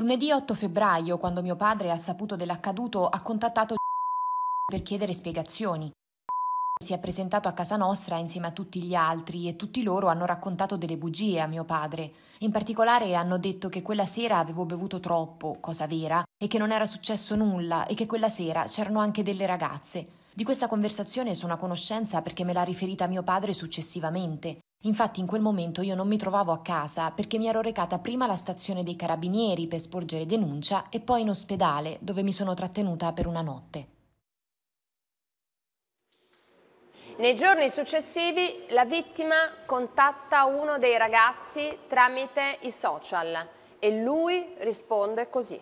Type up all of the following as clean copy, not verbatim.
Lunedì 8 febbraio, quando mio padre ha saputo dell'accaduto, ha contattato per chiedere spiegazioni. Si è presentato a casa nostra insieme a tutti gli altri e tutti loro hanno raccontato delle bugie a mio padre. In particolare hanno detto che quella sera avevo bevuto troppo, cosa vera, e che non era successo nulla e che quella sera c'erano anche delle ragazze. Di questa conversazione sono a conoscenza perché me l'ha riferita mio padre successivamente. Infatti in quel momento io non mi trovavo a casa perché mi ero recata prima alla stazione dei Carabinieri per sporgere denuncia e poi in ospedale dove mi sono trattenuta per una notte. Nei giorni successivi la vittima contatta uno dei ragazzi tramite i social e lui risponde così.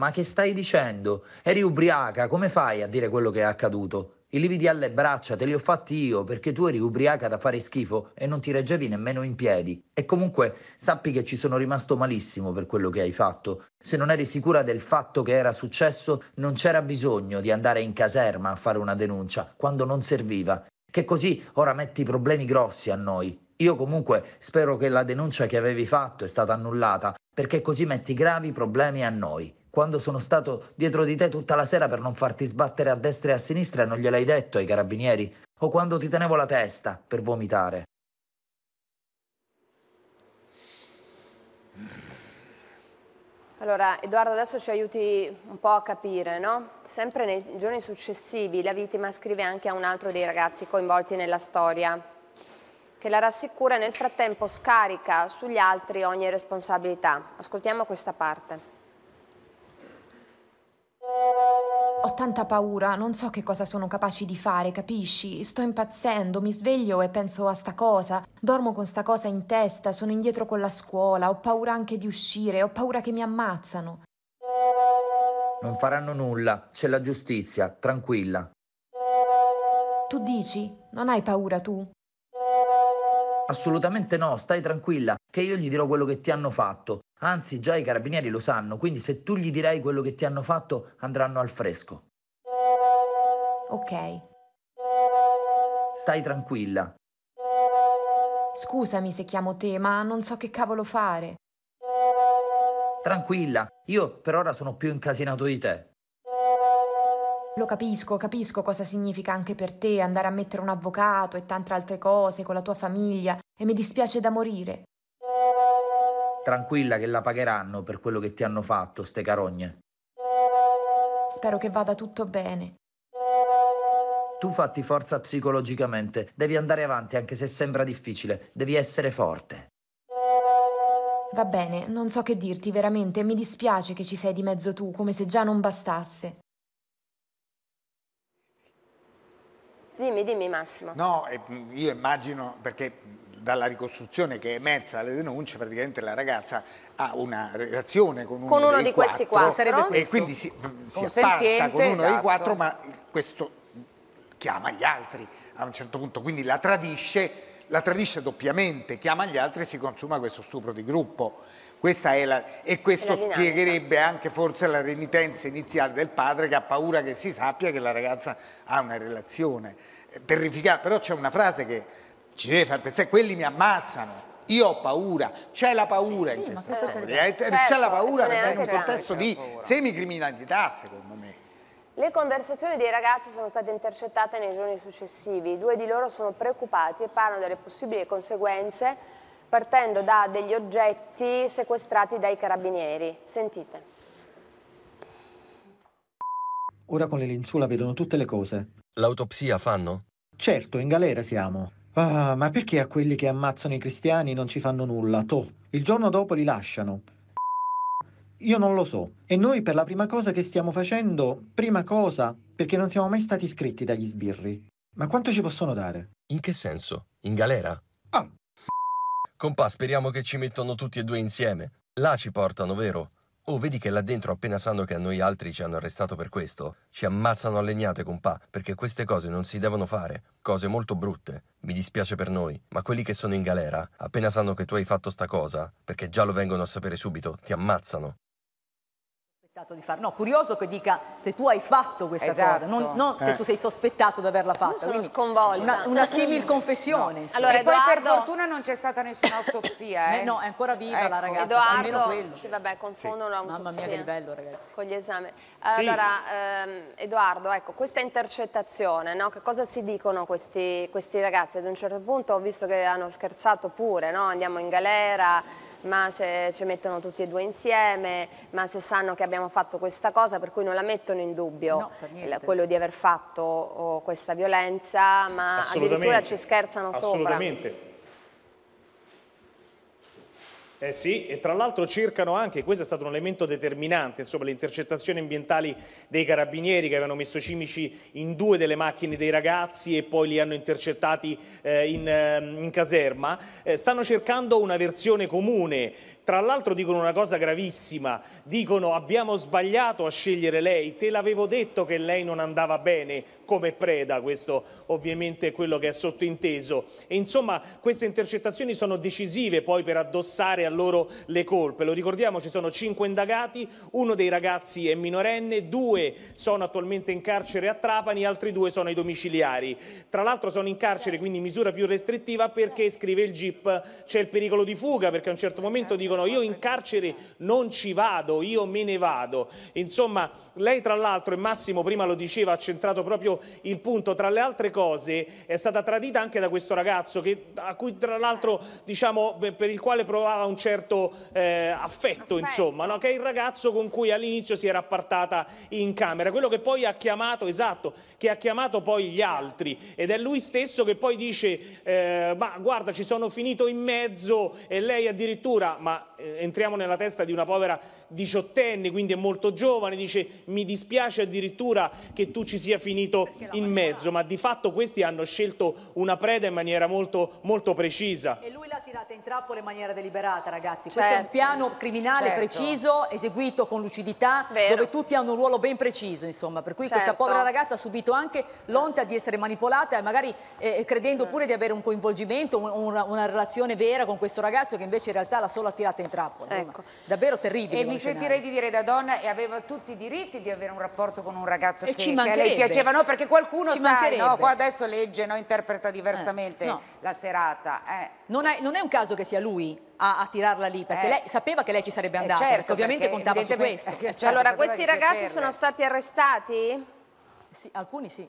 Ma che stai dicendo? Eri ubriaca, come fai a dire quello che è accaduto? I lividi alle braccia te li ho fatti io perché tu eri ubriaca da fare schifo e non ti reggevi nemmeno in piedi. E comunque sappi che ci sono rimasto malissimo per quello che hai fatto. Se non eri sicura del fatto che era successo, non c'era bisogno di andare in caserma a fare una denuncia, quando non serviva. Che così ora metti problemi grossi a noi. Io comunque spero che la denuncia che avevi fatto è stata annullata, perché così metti gravi problemi a noi. Quando sono stato dietro di te tutta la sera per non farti sbattere a destra e a sinistra e non gliel'hai detto ai carabinieri, o quando ti tenevo la testa per vomitare. Allora, Edoardo, adesso ci aiuti un po' a capire, no? Sempre nei giorni successivi la vittima scrive anche a un altro dei ragazzi coinvolti nella storia, che la rassicura e nel frattempo scarica sugli altri ogni responsabilità. Ascoltiamo questa parte. Ho tanta paura, non so che cosa sono capaci di fare, capisci? Sto impazzendo, mi sveglio e penso a sta cosa, dormo con sta cosa in testa, sono indietro con la scuola, ho paura anche di uscire, ho paura che mi ammazzano. Non faranno nulla, c'è la giustizia, tranquilla. Tu dici? Non hai paura tu? Assolutamente no, stai tranquilla, che io gli dirò quello che ti hanno fatto. Anzi, già i carabinieri lo sanno, quindi se tu gli dirai quello che ti hanno fatto, andranno al fresco. Ok. Stai tranquilla. Scusami se chiamo te, ma non so che cavolo fare. Tranquilla, io per ora sono più incasinato di te. Lo capisco, capisco cosa significa anche per te andare a mettere un avvocato e tante altre cose con la tua famiglia e mi dispiace da morire. Tranquilla che la pagheranno per quello che ti hanno fatto, ste carogne. Spero che vada tutto bene. Tu fatti forza psicologicamente, devi andare avanti anche se sembra difficile, devi essere forte. Va bene, non so che dirti, veramente mi dispiace che ci sei di mezzo tu, come se già non bastasse. Dimmi, dimmi Massimo. No, io immagino perché dalla ricostruzione che è emersa alle denunce, praticamente la ragazza ha una relazione con uno di questi qua, e quindi si apparta con uno dei quattro, ma questo chiama gli altri a un certo punto, quindi la tradisce doppiamente, chiama gli altri e si consuma questo stupro di gruppo. Questa è la, e questo spiegherebbe anche forse la renitenza iniziale del padre che ha paura che si sappia che la ragazza ha una relazione. È terrificante, però c'è una frase che ci deve far pensare, quelli mi ammazzano, io ho paura, c'è la paura in questa storia, c'è la paura perché in un contesto di semicriminalità secondo me. Le conversazioni dei ragazzi sono state intercettate nei giorni successivi, due di loro sono preoccupati e parlano delle possibili conseguenze partendo da degli oggetti sequestrati dai carabinieri. Sentite. Ora con le lenzuola vedono tutte le cose. L'autopsia fanno? Certo, in galera siamo. Ah, ma perché a quelli che ammazzano i cristiani non ci fanno nulla? Toh, il giorno dopo li lasciano. Io non lo so. E noi per la prima cosa che stiamo facendo, prima cosa, perché non siamo mai stati iscritti dagli sbirri. Ma quanto ci possono dare? In che senso? In galera? Ah. Compà, speriamo che ci mettono tutti e due insieme. Là ci portano, vero? Oh, vedi che là dentro appena sanno che a noi altri ci hanno arrestato per questo, ci ammazzano a legnate, compà, perché queste cose non si devono fare. Cose molto brutte. Mi dispiace per noi, ma quelli che sono in galera, appena sanno che tu hai fatto sta cosa, perché già lo vengono a sapere subito, ti ammazzano. sospettato di fare. No, curioso che dica se tu hai fatto questa cosa, non se tu sei sospettato di averla fatta. Quindi sconvolta. Una simil confessione. No. Allora, e Edoardo... poi per fortuna non c'è stata nessuna autopsia. No, è ancora viva la ragazza, Edoardo... almeno quello. Sì, vabbè, confondono l'autopsia. Mamma mia che livello, ragazzi. Con gli esami. Allora, Edoardo, ecco, questa intercettazione, no? Che cosa si dicono questi ragazzi? Ad un certo punto ho visto che hanno scherzato pure, no? Andiamo in galera, ma se ci mettono tutti e due insieme, ma se sanno che abbiamo fatto questa cosa, per cui non la mettono in dubbio, quello di aver fatto questa violenza, ma addirittura ci scherzano sopra. Assolutamente. Eh sì, e tra l'altro cercano anche, questo è stato un elemento determinante, insomma, le intercettazioni ambientali dei carabinieri che avevano messo cimici in due delle macchine dei ragazzi e poi li hanno intercettati in caserma, stanno cercando una versione comune. Tra l'altro dicono una cosa gravissima, dicono abbiamo sbagliato a scegliere lei, te l'avevo detto che lei non andava bene come preda, questo ovviamente è quello che è sottinteso. E insomma queste intercettazioni sono decisive poi per addossare a loro le colpe. Lo ricordiamo, ci sono 5 indagati, uno dei ragazzi è minorenne, 2 sono attualmente in carcere a Trapani, altri 2 sono ai domiciliari. Tra l'altro sono in carcere, quindi misura più restrittiva, perché scrive il GIP c'è il pericolo di fuga, perché a un certo momento dicono io in carcere non ci vado, io me ne vado. Insomma, lei tra l'altro, e Massimo prima lo diceva, ha centrato proprio il punto, tra le altre cose è stata tradita anche da questo ragazzo a cui tra l'altro, diciamo, per il quale provava un certo affetto, insomma, no? Che è il ragazzo con cui all'inizio si era appartata in camera, quello che poi ha chiamato, esatto, che ha chiamato poi gli altri, ed è lui stesso che poi dice ma guarda ci sono finito in mezzo, e lei addirittura, ma entriamo nella testa di una povera 18enne, quindi è molto giovane, dice mi dispiace addirittura che tu ci sia finito in mezzo, ma di fatto questi hanno scelto una preda in maniera molto, molto precisa. E lui l'ha tirata in trappola in maniera deliberata, ragazzi, questo è un piano criminale preciso, eseguito con lucidità, dove tutti hanno un ruolo ben preciso, insomma, per cui questa povera ragazza ha subito anche l'onta di essere manipolata, magari credendo pure di avere un coinvolgimento, una relazione vera con questo ragazzo, che invece in realtà l'ha solo attirata in trappola, davvero terribile. E mi sentirei di dire da donna, e aveva tutti i diritti di avere un rapporto con un ragazzo che a lei piaceva, no? Perché qualcuno sai, no? Qua adesso legge, no? Interpreta diversamente la serata. Non è un caso che sia lui a tirarla lì, perché lei sapeva che lei ci sarebbe andata, certo, perché ovviamente contava su questo. Allora, questi ragazzi sono stati arrestati? Sì, alcuni sì.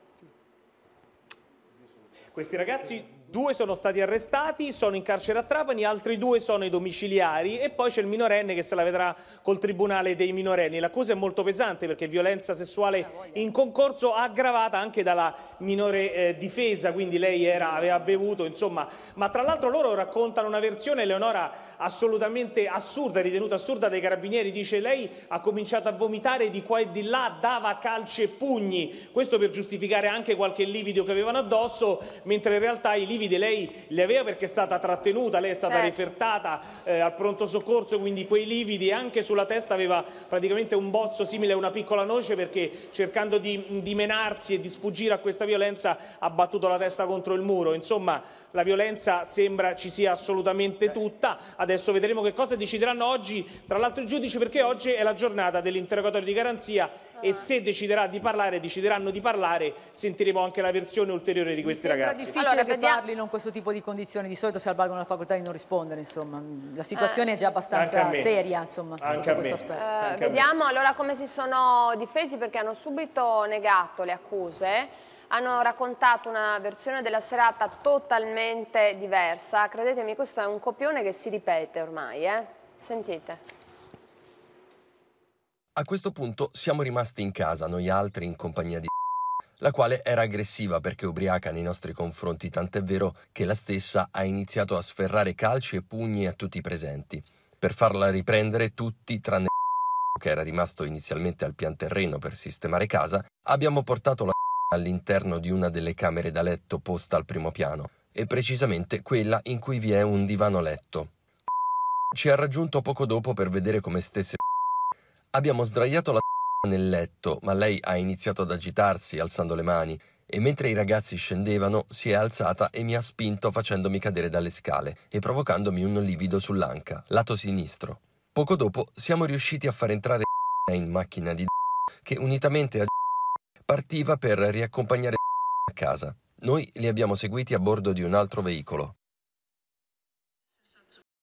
Questi ragazzi... 2 sono stati arrestati, sono in carcere a Trapani, altri 2 sono ai domiciliari, e poi c'è il minorenne che se la vedrà col tribunale dei minorenni. L'accusa è molto pesante perché violenza sessuale in concorso, aggravata anche dalla minore difesa, quindi lei aveva bevuto, insomma. Ma tra l'altro loro raccontano una versione, Eleonora, assolutamente assurda, ritenuta assurda dai carabinieri, dice lei ha cominciato a vomitare di qua e di là, dava calci e pugni, questo per giustificare anche qualche livido che avevano addosso, mentre in realtà i lividei lei li aveva perché è stata trattenuta, lei è stata refertata al pronto soccorso, quindi quei lividi, anche sulla testa aveva praticamente un bozzo simile a una piccola noce, perché cercando di menarsi e di sfuggire a questa violenza ha battuto la testa contro il muro. Insomma, la violenza sembra ci sia assolutamente tutta. Adesso vedremo che cosa decideranno oggi, tra l'altro i giudici, perché oggi è la giornata dell'interrogatorio di garanzia e se decideranno di parlare, sentiremo anche la versione ulteriore di questi ragazzi. Difficile che parli in questo tipo di condizioni, di solito si avvalgono la facoltà di non rispondere, insomma la situazione è già abbastanza seria, insomma, anche questo aspetto. Vediamo allora come si sono difesi, perché hanno subito negato le accuse, hanno raccontato una versione della serata totalmente diversa. Credetemi, questo è un copione che si ripete ormai, sentite. A questo punto siamo rimasti in casa, noi altri, in compagnia di la quale era aggressiva perché ubriaca nei nostri confronti, tant'è vero che la stessa ha iniziato a sferrare calci e pugni a tutti i presenti, per farla riprendere tutti tranne che era rimasto inizialmente al pian terreno per sistemare casa. Abbiamo portato la all'interno di una delle camere da letto posta al primo piano, e precisamente quella in cui vi è un divano letto. Ci ha raggiunto poco dopo per vedere come stesse. Abbiamo sdraiato la nel letto, ma lei ha iniziato ad agitarsi alzando le mani, e mentre i ragazzi scendevano si è alzata e mi ha spinto facendomi cadere dalle scale e provocandomi un livido sull'anca, lato sinistro. Poco dopo siamo riusciti a far entrare in macchina di che unitamente a partiva per riaccompagnare a casa. Noi li abbiamo seguiti a bordo di un altro veicolo.